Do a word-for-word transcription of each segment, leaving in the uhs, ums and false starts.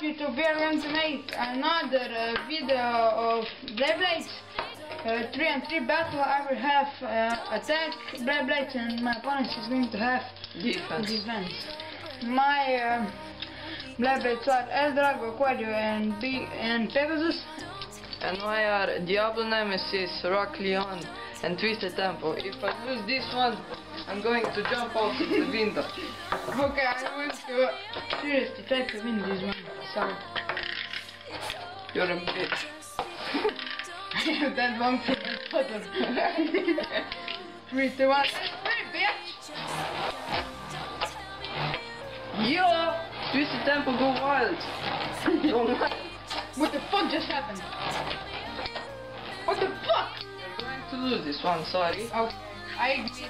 up, YouTuber tonight another uh, video of Beyblade uh, three on three battle. I will have uh, attack Beyblade and my opponent is going to have defense. defense. My uh, Beyblades are L-Drago, Aquario and, and Pegasus. And my are Diablo Nemesis, Rock Leon and Twisted Tempo. If I lose this one, I'm going to jump out of the window. Okay, I want to seriously try to win this one. So you're a bitch. I have that one for the bottom. three, two, one. That's pretty, bitch! Yo! Twisted Tempo go wild! Go wild! What the fuck just happened? What the fuck? You're going to lose this one, sorry. Okay, I agree.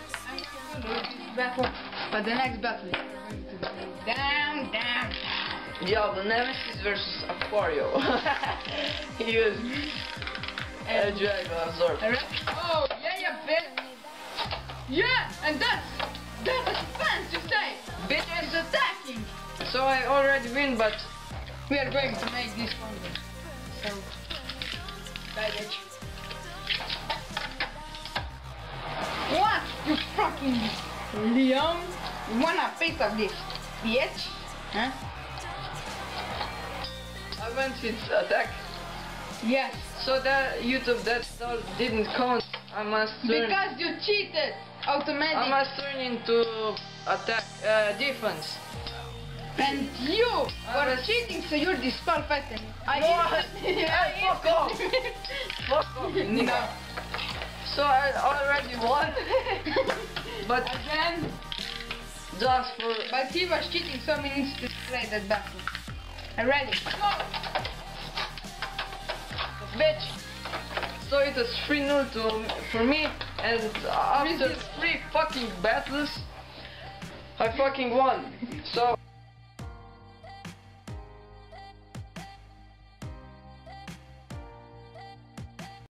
I'm going to lose this battle, but the next battle is going to go down, down, down. Diablo Nemesis versus Aquario. He was L-Drago absorbed. Oh, yeah, yeah, bitch. Yeah, and that's, that's a defense, you say. Bitch is attacking. So I already win, but we are going to make this one. So, bye, bitch. What? You fucking Leon? You want a piece of this, bitch? Huh? I went with attack. Yes. So that YouTube that stuff didn't count. I must turn. Because you cheated. Automatic. I must turn into attack uh, defense. And you are cheating, so you're disqualified. I fuck off. Fuck off, nigga. So I already won. But again, just for. But he was cheating, so we need to play that battle. Already. Go. Bitch. So it was three nil to for me, and after three fucking battles, I fucking won. So.